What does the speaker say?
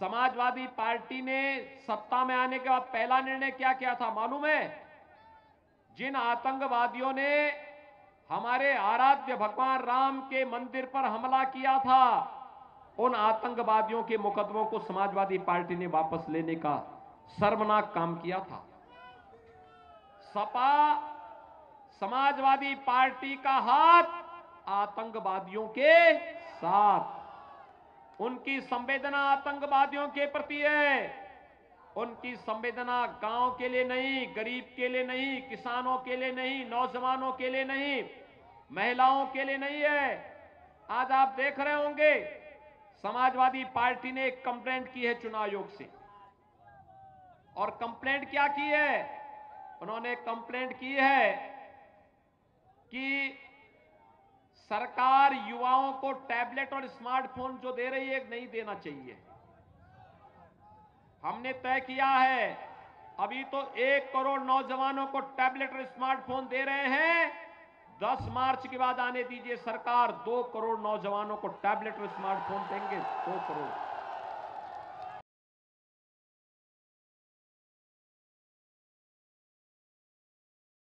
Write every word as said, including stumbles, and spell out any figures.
Samajwadi party ने सत्ता में आने के बाद पहला निर्णय क्या किया था मालूम है? जिन आतंकवादियों ने हमारे आराध्य भगवान राम के मंदिर पर हमला किया था, उन आतंकवादियों के मुकदमों को समाजवादी पार्टी ने वापस लेने का शर्मनाक काम किया था। सपा समाजवादी पार्टी का हाथ आतंकवादियों के साथ, उनकी संवेदना आतंकवादियों के प्रति है, उनकी संवेदना गांव के लिए नहीं, गरीब के लिए नहीं, किसानों के लिए नहीं, नौजवानों के लिए नहीं, महिलाओं के लिए नहीं है। आज आप देख रहे होंगे समाजवादी पार्टी ने एक कंप्लेंट की है चुनाव आयोग से, और कंप्लेंट क्या की है? उन्होंने कंप्लेंट की है कि सरकार युवाओं को टैबलेट और स्मार्टफोन जो दे रही है नहीं देना चाहिए। हमने तय किया है अभी तो एक करोड़ नौजवानों को टैबलेट और स्मार्टफोन दे रहे हैं, दस मार्च के बाद आने दीजिए सरकार दो करोड़ नौजवानों को टैबलेट और स्मार्टफोन देंगे। दो करोड़